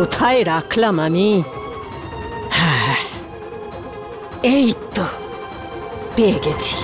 কোথায় রাখলাম আমি? হ্যাঁ, এই তো পেয়ে গেছি।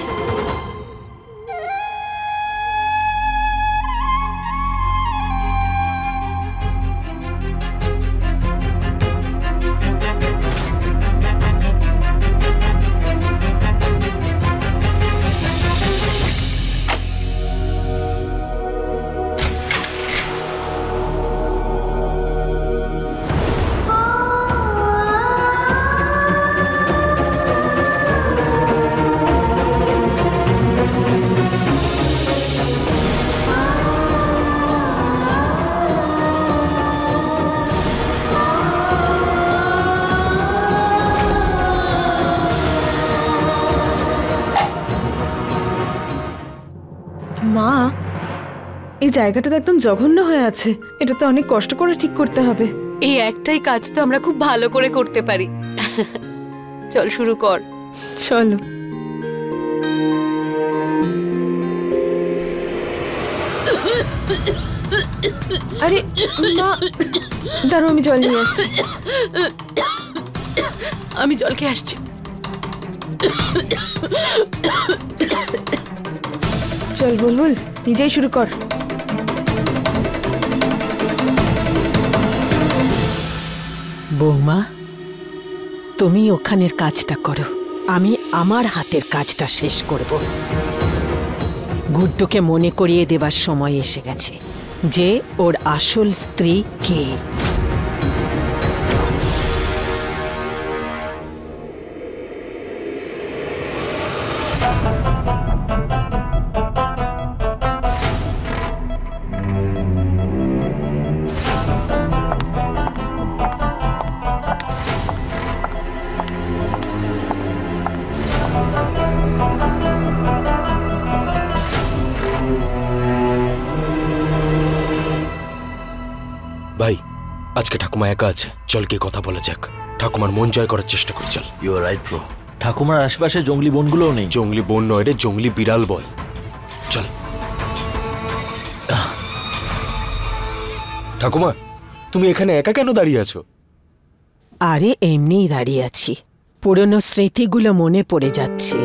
মা, এই জায়গাটা তো একদম জঘন্য হয়ে আছে, এটা তো অনেক কষ্ট করে ঠিক করতে হবে। এই একটাই কাজ তো আমরা খুব ভালো করে করতে পারি। চল শুরু কর। চলো। আরে মা, দাঁড়াও আমি জল নিয়ে আসছি। আমি জল খেয়ে আসছি। চল বুলবুল, নিজেই শুরু কর। বৌমা, তুমি ওখানের কাজটা করো, আমি আমার হাতের কাজটা শেষ করব। গুড্ডুকে মনে করিয়ে দেবার সময় এসে গেছে যে ওর আসল স্ত্রী কে। ভাই, আজকে ঠাকুমা একা আছে, চল গিয়ে কথা বলা যাক। ঠাকুমার মন জয় করার চেষ্টা করি। চল। You are right bro. ঠাকুমার আশেপাশে জঙ্গলি বনগুলোও নেই। জঙ্গলি বন নয় রে, জঙ্গলি বিড়াল বল। চল। ঠাকুমা, তুমি এখানে একা কেন দাঁড়িয়ে আছো? আরে এমনিই দাঁড়িয়ে আছি, পুরনো স্মৃতিগুলো মনে পড়ে যাচ্ছে।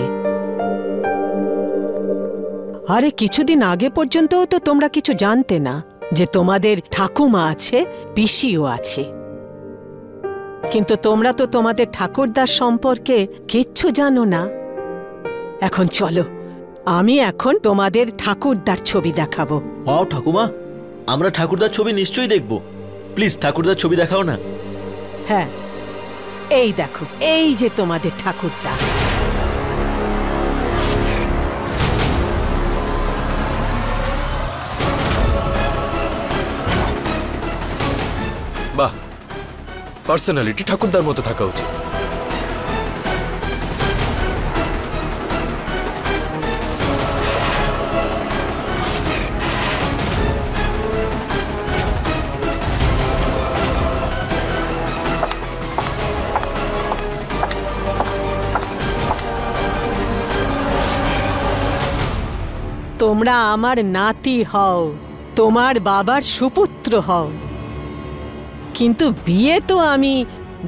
আরে কিছুদিন আগে পর্যন্তও তো তোমরা কিছু জানতে না যে তোমাদের ঠাকুমা আছে, পিসিও আছে, কিন্তু তোমরা তো তোমাদের ঠাকুরদার সম্পর্কে কিচ্ছু জানো না। এখন চলো, আমি এখন তোমাদের ঠাকুরদার ছবি দেখাবো। ওয়াও ঠাকুমা, আমরা ঠাকুরদার ছবি নিশ্চয়ই দেখব। প্লিজ ঠাকুরদার ছবি দেখাও না। হ্যাঁ, এই দেখো, এই যে তোমাদের ঠাকুরদা। বাহ, পার্সোনালিটি ঠাকুরদার মতো থাকা উচিত। তোমরা আমার নাতি হও, তোমার বাবার সুপুত্র হও, কিন্তু বিয়ে তো আমি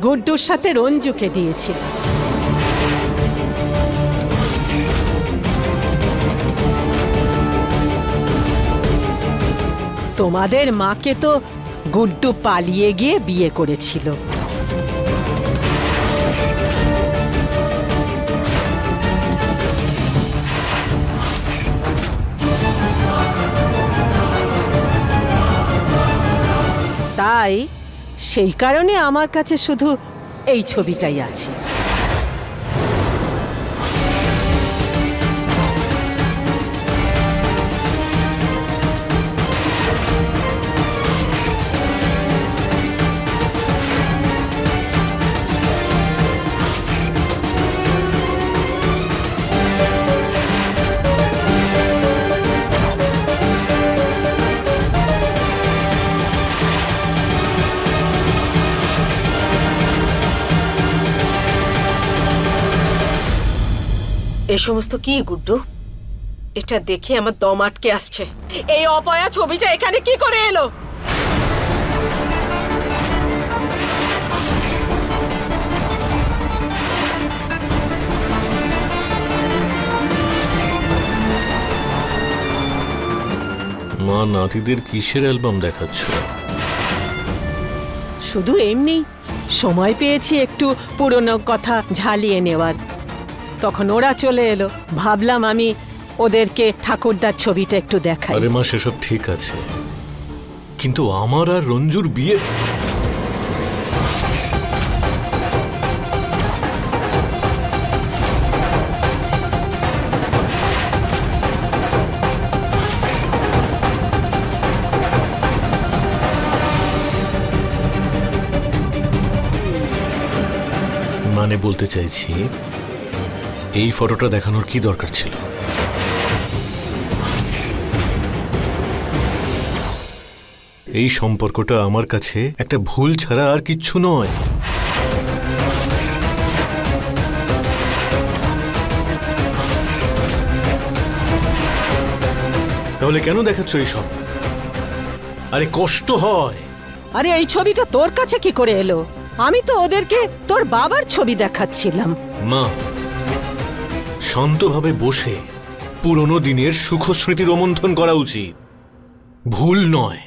গুড্ডুর সাথে রঞ্জুকে দিয়েছিলাম। তোমাদের মাকে তো গুড্ডু পালিয়ে গিয়ে বিয়ে করেছিল। তাই সেই কারণে আমার কাছে শুধু এই ছবিটাই আছে। এ সমস্ত কি গুড্ডু? এটা দেখে আমার দম আটকে আসছে। এই অপয়া ছবিটা এখানে কি করে এলো? মা, নাতিদের কিসের অ্যালবাম দেখাচ্ছ? শুধু এমনি সময় পেয়েছি একটু পুরনো কথা ঝালিয়ে নেওয়ার। তখন ওরা চলে এলো, ভাবলাম আমি ওদেরকে ঠাকুরদার ছবিটা একটু দেখাই। আরে মা, সেসব ঠিক আছে, কিন্তু আমার আর রঞ্জুর বিয়ে। মানে বলতে চাইছি, এই ফটোটা দেখানোর কি দরকার ছিল? এই সম্পর্কটা আমার কাছে একটা ভুল ছাড়া আর কিচ্ছু নয়। তাহলে কেন দেখাচ্ছ এইসব? আরে কষ্ট হয়। আরে এই ছবিটা তোর কাছে কি করে এলো? আমি তো ওদেরকে তোর বাবার ছবি দেখাচ্ছিলাম। মা, শান্তভাবে বসে পুরনো দিনের সুখস্মৃতি রোমন্থন করা উচিত, ভুল নয়।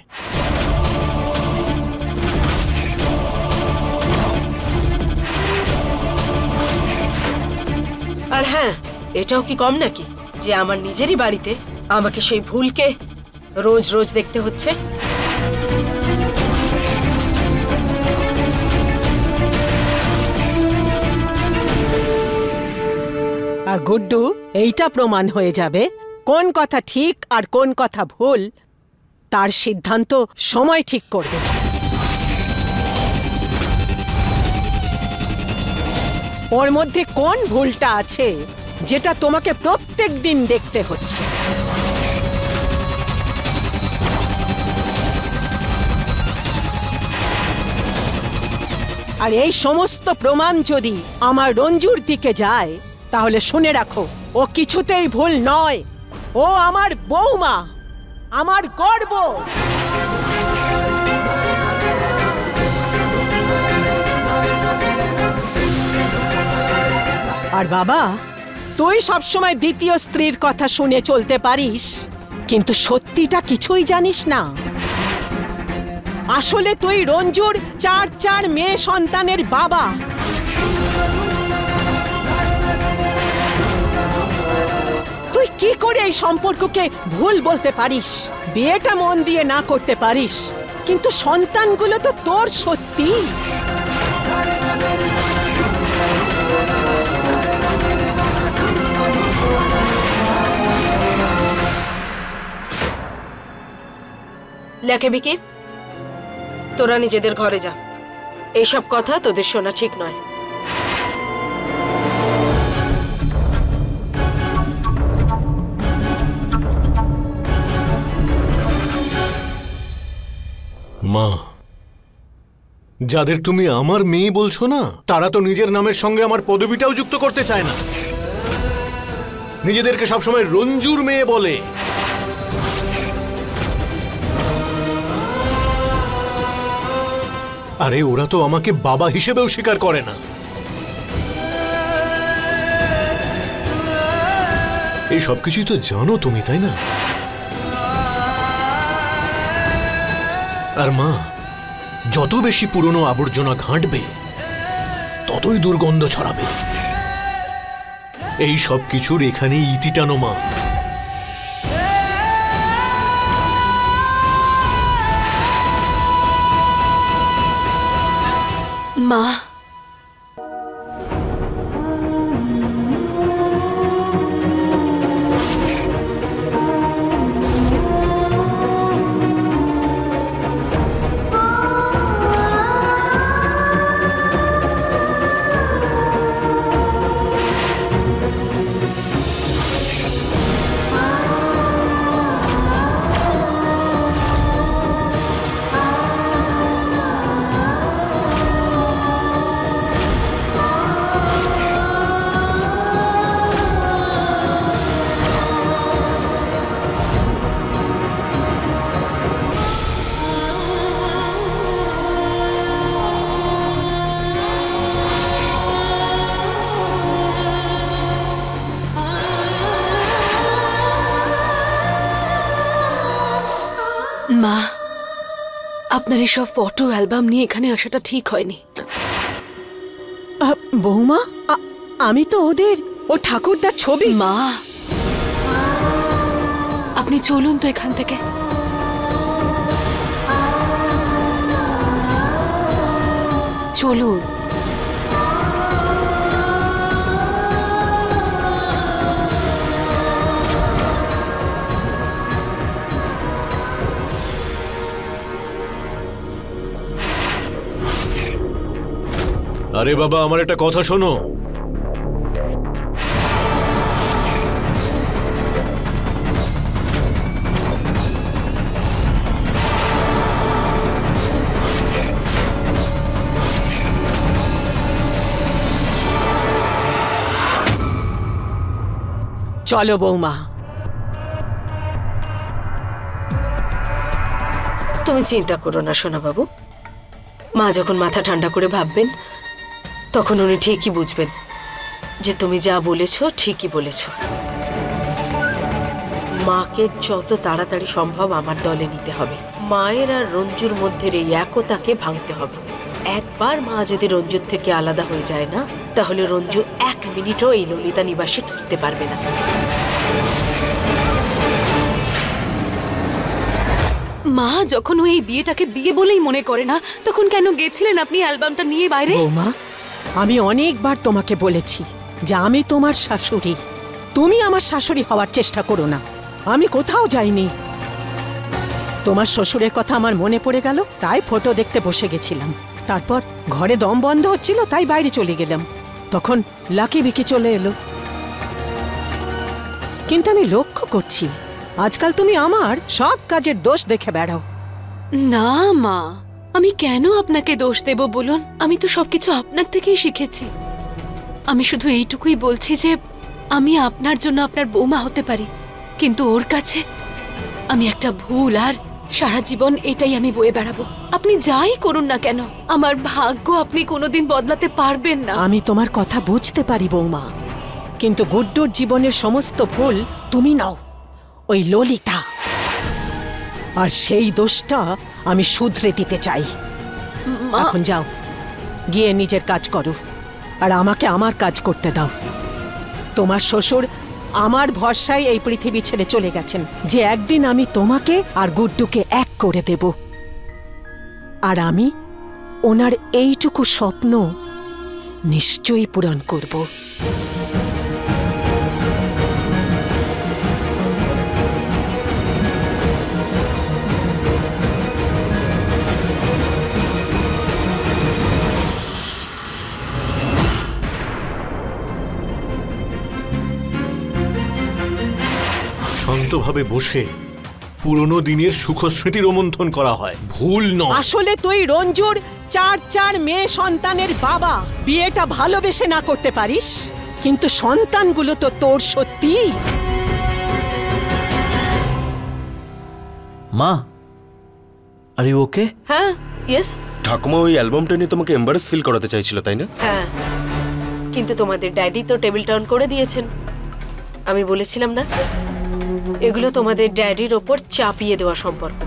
আর হ্যাঁ, এটাও কি কম নাকি যে আমার নিজেরই বাড়িতে আমাকে সেই ভুলকে রোজ রোজ দেখতে হচ্ছে? আর গুড্ডু, এইটা প্রমাণ হয়ে যাবে কোন কথা ঠিক আর কোন কথা ভুল। তার সিদ্ধান্ত সময় ঠিক করবে। ওর মধ্যে কোন ভুলটা আছে যেটা তোমাকে প্রত্যেক দিন দেখতে হচ্ছে? আর এই সমস্ত প্রমাণ যদি আমার রঞ্জুর দিকে যায়, তাহলে শুনে রাখো, ও কিছুতেই ভুল নয়। ও আমার বৌমা, আমার গর্ব। আর বাবা, তুই সবসময় দ্বিতীয় স্ত্রীর কথা শুনে চলতে পারিস, কিন্তু সত্যিটা কিছুই জানিস না। আসলে তুই রঞ্জুর 4 মেয়ে সন্তানের বাবা। কি করে এই সম্পর্ককে ভুল বলতে পারিস? বিয়েটা মন দিয়ে না করতে পারিস, কিন্তু সন্তানগুলো তো তোর। সত্যি লেখে বিকি, তোরা নিজেদের ঘরে যা। এইসব কথা তোদের শোনা ঠিক নয়। মা, যাদের তুমি আমার মেয়ে বলছো না, তারা তো নিজের নামের সঙ্গে আমার পদবিটাও যুক্ত করতে চায় না। নিজেদেরকে সবসময় রঞ্জুর মেয়ে বলে। আরে ওরা তো আমাকে বাবা হিসেবেও স্বীকার করে না। এই সবকিছুই তো জানো তুমি, তাই না? আর মা, যত বেশি পুরনো আবর্জনা ঘাঁটবে, ততই দুর্গন্ধ ছড়াবে। এই সব কিছুর এখানেই ইতি টানো মা। মা, আপনার এসব ফটো অ্যালবাম নিয়ে এখানে আসাটা ঠিক হয়নি। বৌমা, আমি তো ওদের ও ঠাকুরদার ছবি। মা, আপনি চলুন তো এখান থেকে। চলুন। আরে বাবা, আমার একটা কথা শোনো। চলো বৌমা। তুমি চিন্তা করো না সোনা বাবু, মা যখন মাথা ঠান্ডা করে ভাববেন তখন উনি ঠিকই বুঝবেন যে তুমি যা বলেছো ঠিকই বলেছো। মাকে যত তাড়াতাড়ি সম্ভব আমার দলে নিতে হবে। মায়ের আর রঞ্জুর মধ্যে এই একতাকে ভাঙতে হবে। একবার মা যদি রঞ্জুর থেকে আলাদা হয়ে যায় না, তাহলে রঞ্জু এক মিনিটও এই ললিতা নিবাসে টিকতে পারবে না। মা যখন ওই বিয়েটাকে বিয়ে বলেই মনে করে না, তখন কেন গেছিলেন আপনি অ্যালবামটা নিয়ে বাইরে? মা, আমি অনেকবার তোমাকে বলেছি যে আমি তোমার শাশুড়ি, তুমি আমার শাশুড়ি হওয়ার চেষ্টা করো না। আমি কোথাও যাইনি। তোমার শ্বশুরের কথা আমার মনে পড়ে গেল, তাই ফটো দেখতে বসে গেছিলাম। তারপর ঘরে দম বন্ধ হচ্ছিল, তাই বাইরে চলে গেলাম। তখন লাকি বিকি চলে এলো। কিন্তু আমি লক্ষ্য করছি আজকাল তুমি আমার সব কাজের দোষ দেখে বেড়াও। না মা, আমি কেন আপনাকে দোষ দেব বলুন? আমি তো সবকিছু আপনার থেকেই শিখেছি। আমি শুধু এইটুকুই বলছি যে আমি আপনার জন্য আপনার বৌমা হতে পারি, কিন্তু ওর কাছে আমি একটা ভুল, আর সারা জীবন এটাই আমি বয়ে বেড়াবো। আপনি যাই করুন না কেন, আমার ভাগ্য আপনি কোনোদিন বদলাতে পারবেন না। আমি তোমার কথা বুঝতে পারি বৌমা, কিন্তু গুড্ডুর জীবনের সমস্ত ভুল তুমি নাও, ওই ললিতা। আর সেই দোষটা আমি শুধরে দিতে চাই। এখন যাও, গিয়ে নিজের কাজ করো, আর আমাকে আমার কাজ করতে দাও। তোমার শ্বশুর আমার ভরসায় এই পৃথিবী ছেড়ে চলে গেছেন, যে একদিন আমি তোমাকে আর গুড্ডুকে এক করে দেব। আর আমি ওনার এইটুকু স্বপ্ন নিশ্চয়ই পূরণ করব। শান্তভাবে বসে পুরনো দিনের সুখ স্মৃতি রোমন্থন করা হয়, ভুল নয়। আসলে তুই রঞ্জুর চার মেয়ে সন্তানের বাবা। বিয়েটা ভালোবেসে না করতে পারিস, কিন্তু সন্তানগুলো তো তোর সত্যি। মা, আর ইউ ওকে? হ্যাঁ, ইয়েস। ঠাকুমা ওই অ্যালবামটা নিয়ে তোমাকে এম্বারাস ফিল করাতে চাইছিল, তাই না? হ্যাঁ, কিন্তু তোমাদের ড্যাডি তো টেবিল টার্ন করে দিয়েছেন। আমি বলেছিলাম না, এগুলো তোমাদের ড্যাডির ওপর চাপিয়ে দেওয়া সম্পর্ক,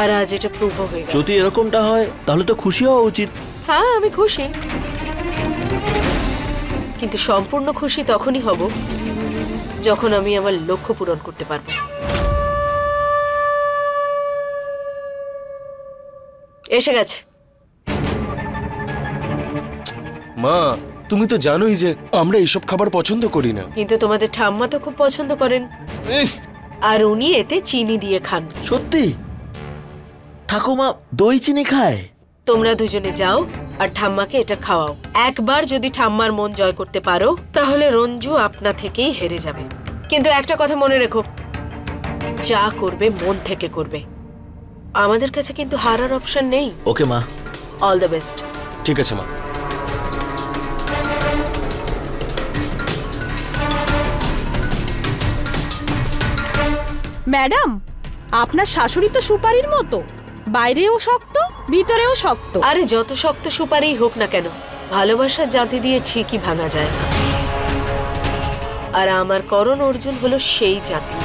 আর আজ এটা প্রুভ হয়ে গেল। যদি এরকমটা হয় তাহলে তো খুশি হওয়া উচিত। হ্যাঁ, আমি খুশি, কিন্তু সম্পূর্ণ খুশি তখনই হব যখন আমি আমার লক্ষ্য পূরণ করতে পারব। এসে গেছে। মা, তুমি তো জানোই যে আমরা এইসব খাবার পছন্দ করি না, কিন্তু তোমাদের ঠাম্মা তো খুব পছন্দ করেন, আর উনি এতে চিনি দিয়ে খান। সত্যি? ঠাকুমা দই চিনি খায়? তোমরা দুজনে যাও আর ঠাম্মাকে এটা খাওয়াও। একবার যদি ঠাম্মার মন জয় করতে পারো, তাহলে রঞ্জু আপনা থেকেই হেরে যাবে। কিন্তু একটা কথা মনে রেখো, যা করবে মন থেকে করবে। আমাদের কাছে কিন্তু হারার অপশন নেই। ওকে মা, অল দ্য বেস্ট। ঠিক আছে মা। ম্যাডাম, আপনার শাশুড়ি তো সুপারির মতো, বাইরেও শক্ত ভিতরেও শক্ত। আরে যত শক্ত সুপারি হোক না কেন, ভালোবাসার জাতি দিয়ে ঠিকই ভাঙা যায় না। আর আমার করণ অর্জুন হলো সেই জাতি।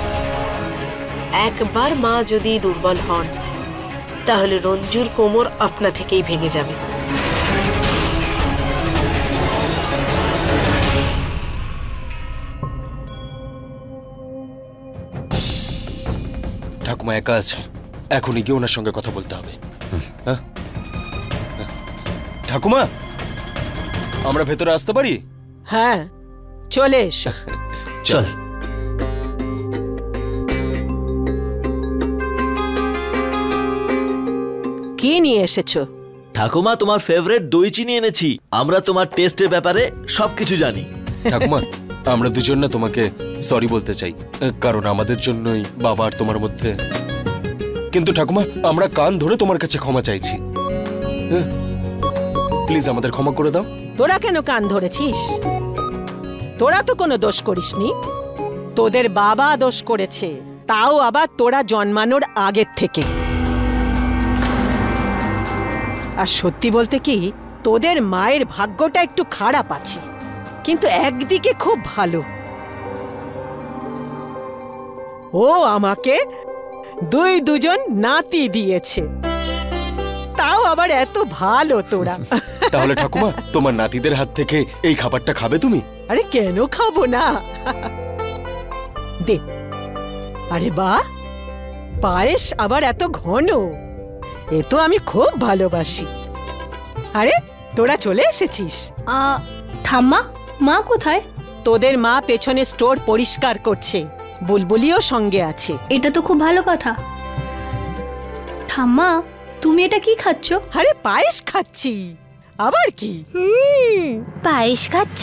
একবার মা যদি দুর্বল হন, তাহলে রঞ্জুর কোমর আপনা থেকেই ভেঙে যাবে। ঠাকুমা একা আছে, এখনই গিয়ে ওনার সঙ্গে কথা বলতে হবে। ঠাকুমা, আমরা ভেতরে আসতে পারি? হ্যাঁ, চলে এসো। চল। কি নিয়ে এসেছো? ঠাকুমা, তোমার ফেভারিট দই চিনি এনেছি। আমরা তোমার টেস্টের ব্যাপারে সবকিছু জানি। ঠাকুমা, আমরা দুজন না তোমাকে সরি বলতে চাই, কারণ আমাদের জন্যই বাবা আর তোমার মধ্যে। কিন্তু ঠাকুমা, আমরা কান ধরে তোমার কাছে ক্ষমা চাইছি। প্লিজ আমাদের ক্ষমা করে দাও। তোরা কেন কান ধরেছিস? তোরা তো কোনো দোষ করিসনি, তোদের বাবা দোষ করেছে, তাও আবার তোরা জন্মানোর আগের থেকে। আর সত্যি বলতে কি, তোদের মায়ের ভাগ্যটা একটু খারাপ আছে, কিন্তু একদিকে খুব ভালো, ও আমাকে দুজন নাতি দিয়েছে, তাও আবার এত ভালো তোরা। তাহলে ঠাকুমা, তোমার নাতিদের হাত থেকে এই খাবারটা খাবে তুমি? আরে কেন খাবো না, দে। আরে বাহ, পায়েস আবার এত ঘন, এ তো আমি খুব ভালোবাসি। আরে তোরা চলে এসেছিস। ঠাম্মা, মা কোথায়? তোদের মা পেছনে স্টোর পরিষ্কার করছে, বুলবুলিও সঙ্গে আছে। এটা তো খুব ভালো কথা। ঠাম্মা, তুমি এটা কি খাচ্ছ? আরে পায়েস খাচ্ছি। আবার কি? পায়েস খাচ্ছ?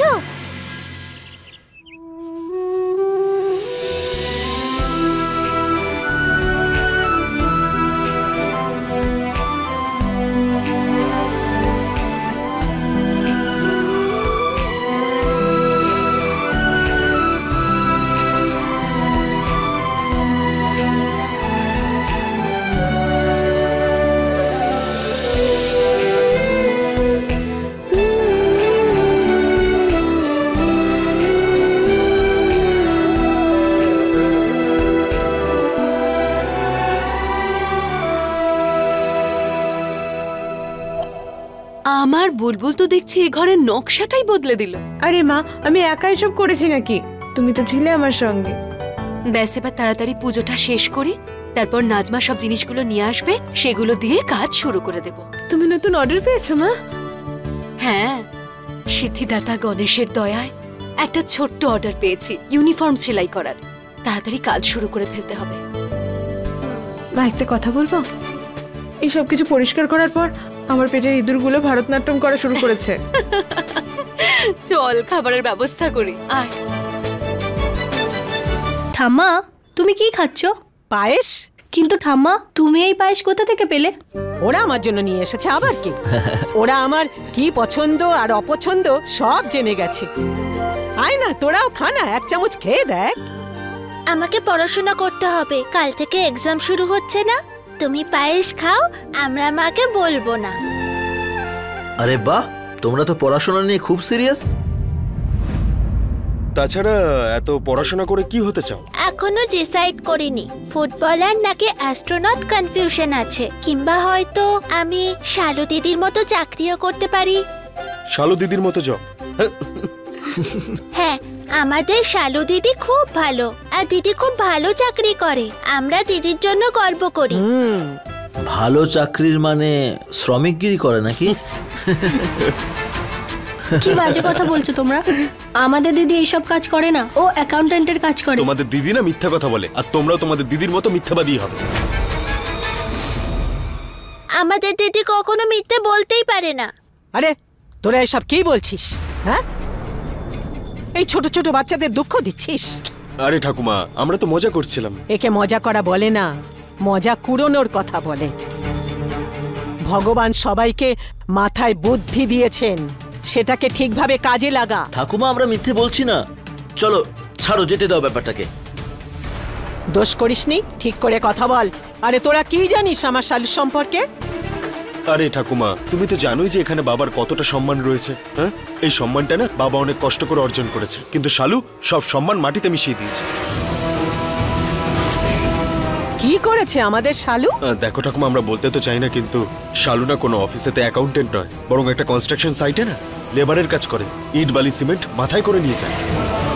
আমার বুলবুল তো দেখছি এই ঘরের নকশাটাই বদলে দিল। আরে মা, আমি একাই সব করেছি নাকি? তুমি তো ছিলে আমার সঙ্গে। ব্যাস, এবার তাড়াতাড়ি পুজোটা শেষ করি, তারপর নাজমা সব জিনিসগুলো নিয়ে আসবে, সেগুলো দিয়ে কাজ শুরু করে দেব। তুমি নতুন অর্ডার পেয়েছো মা? হ্যাঁ, সিদ্ধিদাতা গণেশের দয়ায় একটা ছোট্ট অর্ডার পেয়েছি ইউনিফর্ম সেলাই করার। তাড়াতাড়ি কাজ শুরু করে ফেলতে হবে। মা, একটা কথা বলবো? এই সব কিছু পরিষ্কার করার পর আমার পেটের ইঁদুরগুলো ভারতনাট্যম করা শুরু করেছে। চল খাবারের ব্যবস্থা করি। আয়। ঠাম্মা, তুমি কি খাচ্ছ? পায়েস। কিন্তু ঠাম্মা, তুমি এই পায়েস কোথা থেকে পেলে? ওরা আমার জন্য নিয়ে এসেছে। আবার কি? ওরা আমার কি পছন্দ আর অপছন্দ সব জেনে গেছে। আয় না, তোরাও খা না, এক চামচ খেয়ে দেখ। আমাকে পড়াশোনা করতে হবে, কাল থেকে এক্সাম শুরু হচ্ছে না। তুমি পায়েস খাও, আমরা মাকে বলবো না। আরে বাহ, তোমরা তো পড়াশোনা নিয়ে খুব সিরিয়াস। তাছাড়া এত পড়াশোনা করে কি হতে চাও? এখনো ডিসাইড করিনি। ফুটবলার নাকি অ্যাস্ট্রোনট কনফিউশন আছে, কিংবা হয়তো আমি শালু দিদির মতো চাকরিও করতে পারি। শালু দিদির মতো জব? হ্যাঁ, আমাদের শালু দিদি খুব ভালো, আর দিদি খুব ভালো চাকরি করে, আমরা দিদির জন্য গর্ব করি। ভালো চাকরির মানে শ্রমিকগিরি করে নাকি? কি বাজে কথা বলছো তোমরা! আমাদের দিদি এইসব কাজ করে না, ও অ্যাকাউন্ট্যান্টের কাজ করে। তোমাদের দিদি না মিথ্যা কথা বলে, আর তোমরা তোমাদের দিদির মতো মিথ্যাবাদী হবে। আমাদের দিদি কখনো মিথ্যা বলতেই পারে না। আরে তোরা এসব কি বলছিস? হ্যাঁ, এই ছোট ছোট বাচ্চাদের দুঃখ দিচ্ছিস। আরে ঠাকুমা, আমরা তো মজা করছিলাম। একে মজা করা বলে না, মজা কুড়োনোর কথা বলে। ভগবান সবাইকে মাথায় বুদ্ধি দিয়েছেন, সেটাকে ঠিকভাবে কাজে লাগা। ঠাকুমা, আমরা মিথ্যে বলছি না। চলো ছাড়ো, যেতে দাও ব্যাপারটাকে। দোষ করিসনি, ঠিক করে কথা বল। আরে তোরা কি জানিস আমার শালু সম্পর্কে? আরে ঠাকুমা, তুমি তো জানোই যে এখানে বাবার কতটা সম্মান রয়েছে। হ্যাঁ, এই সম্মানটা না বাবা অনেক কষ্ট করে অর্জন করেছে, কিন্তু শালু সব সম্মান মাটিতে মিশিয়ে দিয়েছে। কি করেছে আমাদের শালু? দেখো ঠাকুমা, আমরা বলতে তো চাই না, কিন্তু শালু না কোনো অফিসেতে অ্যাকাউন্টেন্ট নয়, বরং একটা কনস্ট্রাকশন সাইটে না লেবারের কাজ করে, ইট বালি সিমেন্ট মাথায় করে নিয়ে যায়।